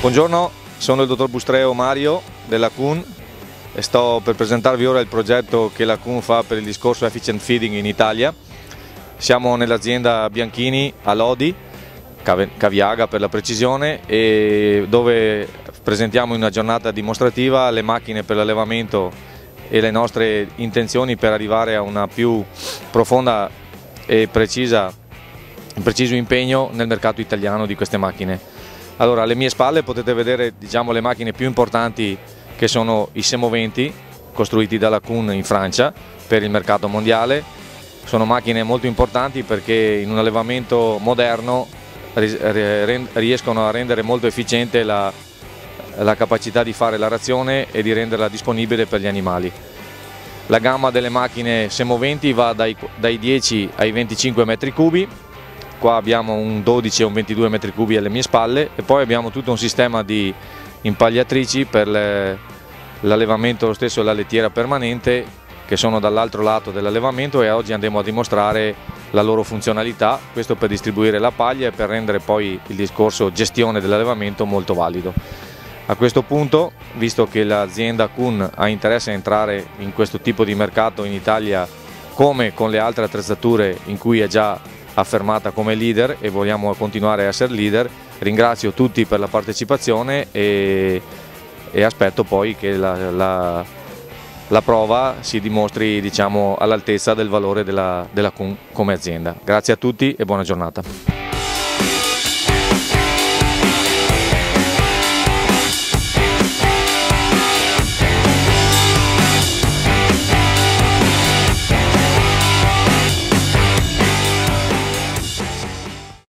Buongiorno, sono il dottor Bustreo Mario della CUN e sto per presentarvi ora il progetto che la CUN fa per il discorso Efficient Feeding in Italia. Siamo nell'azienda Bianchini a Lodi, Caviaga per la precisione, e dove presentiamo in una giornata dimostrativa le macchine per l'allevamento e le nostre intenzioni per arrivare a una più profonda e preciso impegno nel mercato italiano di queste macchine. Allora, alle mie spalle potete vedere, diciamo, le macchine più importanti, che sono i Semoventi, costruiti dalla CUN in Francia per il mercato mondiale. Sono macchine molto importanti perché in un allevamento moderno riescono a rendere molto efficiente la capacità di fare la razione e di renderla disponibile per gli animali. La gamma delle macchine Semoventi va dai 10 ai 25 metri cubi. Qua abbiamo un 12 e un 22 metri cubi alle mie spalle, e poi abbiamo tutto un sistema di impagliatrici per l'allevamento stesso e la lettiera permanente, che sono dall'altro lato dell'allevamento, e oggi andremo a dimostrare la loro funzionalità, questo per distribuire la paglia e per rendere poi il discorso gestione dell'allevamento molto valido. A questo punto, visto che l'azienda CUN ha interesse a entrare in questo tipo di mercato in Italia come con le altre attrezzature in cui è già affermata come leader, e vogliamo continuare a essere leader, ringrazio tutti per la partecipazione e aspetto poi che la prova si dimostri, diciamo, all'altezza del valore della CUN come azienda. Grazie a tutti e buona giornata.